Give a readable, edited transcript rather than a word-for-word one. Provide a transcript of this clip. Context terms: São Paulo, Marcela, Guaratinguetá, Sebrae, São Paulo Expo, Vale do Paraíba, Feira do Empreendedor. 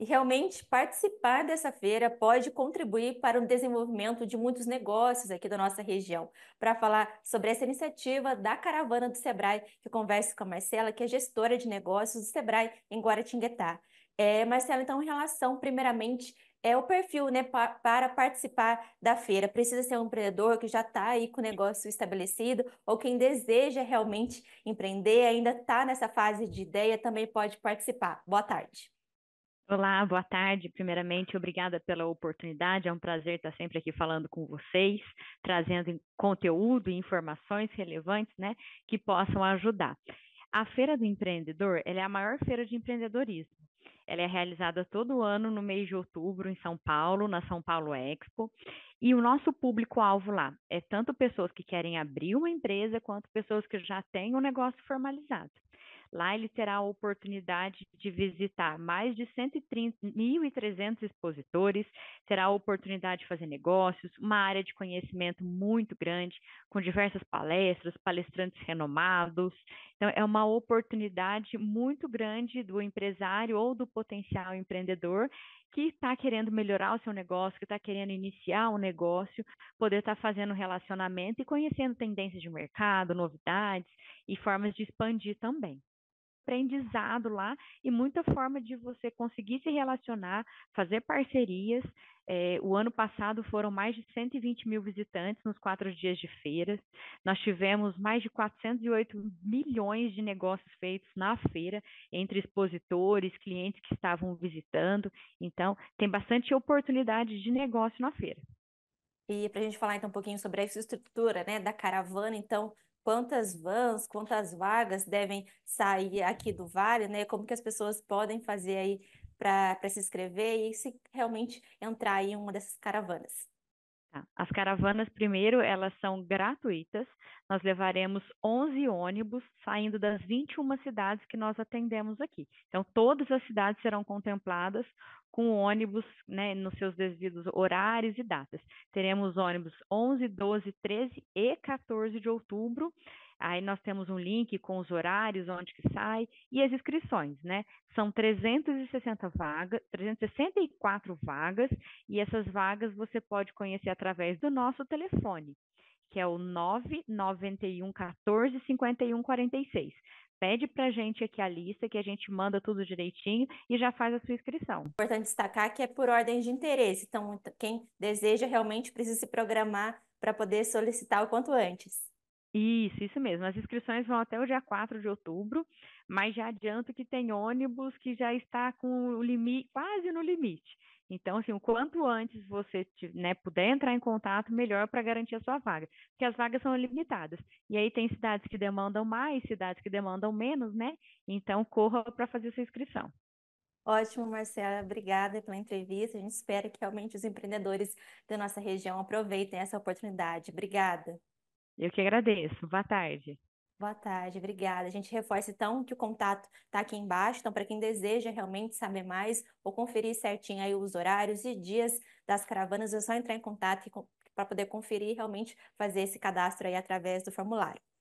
E realmente participar dessa feira pode contribuir para o desenvolvimento de muitos negócios aqui da nossa região. Para falar sobre essa iniciativa da Caravana do Sebrae, que converso com a Marcela, que é gestora de negócios do Sebrae em Guaratinguetá. Marcela, então, em relação, primeiramente, o perfil, né, para participar da feira. Precisa ser um empreendedor que já está aí com o negócio estabelecido ou quem deseja realmente empreender, ainda está nessa fase de ideia, também pode participar. Boa tarde. Olá, boa tarde. Primeiramente, obrigada pela oportunidade. É um prazer estar sempre aqui falando com vocês, trazendo conteúdo e informações relevantes, né, que possam ajudar. A Feira do Empreendedor, ela é a maior feira de empreendedorismo. Ela é realizada todo ano no mês de outubro em São Paulo, na São Paulo Expo. E o nosso público-alvo lá é tanto pessoas que querem abrir uma empresa, quanto pessoas que já têm um negócio formalizado. Lá ele terá a oportunidade de visitar mais de 1.300 expositores, terá a oportunidade de fazer negócios, uma área de conhecimento muito grande, com diversas palestras, palestrantes renomados. Então, é uma oportunidade muito grande do empresário ou do potencial empreendedor que está querendo melhorar o seu negócio, que está querendo iniciar um negócio, poder estar fazendo relacionamento e conhecendo tendências de mercado, novidades e formas de expandir também. Aprendizado lá e muita forma de você conseguir se relacionar, fazer parcerias. O ano passado foram mais de 120 mil visitantes nos 4 dias de feiras. Nós tivemos mais de 408 milhões de negócios feitos na feira, entre expositores, clientes que estavam visitando. Então, tem bastante oportunidade de negócio na feira. E para a gente falar então um pouquinho sobre a infraestrutura, né, da caravana, então, quantas vans, quantas vagas devem sair aqui do Vale, né? Como que as pessoas podem fazer aí para se inscrever e se realmente entrar em uma dessas caravanas? As caravanas, primeiro, elas são gratuitas. Nós levaremos 11 ônibus saindo das 21 cidades que nós atendemos aqui. Então, todas as cidades serão contempladas com ônibus, né, nos seus devidos horários e datas. Teremos ônibus 11, 12, 13 e 14 de outubro. Aí nós temos um link com os horários, onde que sai, e as inscrições, né? São 364 vagas, e essas vagas você pode conhecer através do nosso telefone, que é o 991 14 51 46. Pede pra gente aqui a lista, que a gente manda tudo direitinho e já faz a sua inscrição. Importante destacar que é por ordem de interesse, então quem deseja realmente precisa se programar para poder solicitar o quanto antes. Isso mesmo. As inscrições vão até o dia 4 de outubro, mas já adianto que tem ônibus que já está com o limite, quase no limite. Então, assim, o quanto antes você, né, puder entrar em contato, melhor para garantir a sua vaga, porque as vagas são limitadas. E aí tem cidades que demandam mais, cidades que demandam menos, né? Então, corra para fazer sua inscrição. Ótimo, Marcela, obrigada pela entrevista. A gente espera que realmente os empreendedores da nossa região aproveitem essa oportunidade. Obrigada. Eu que agradeço. Boa tarde. Boa tarde, obrigada. A gente reforça então que o contato está aqui embaixo, então para quem deseja realmente saber mais ou conferir certinho aí os horários e dias das caravanas, é só entrar em contato para poder conferir e realmente fazer esse cadastro aí através do formulário.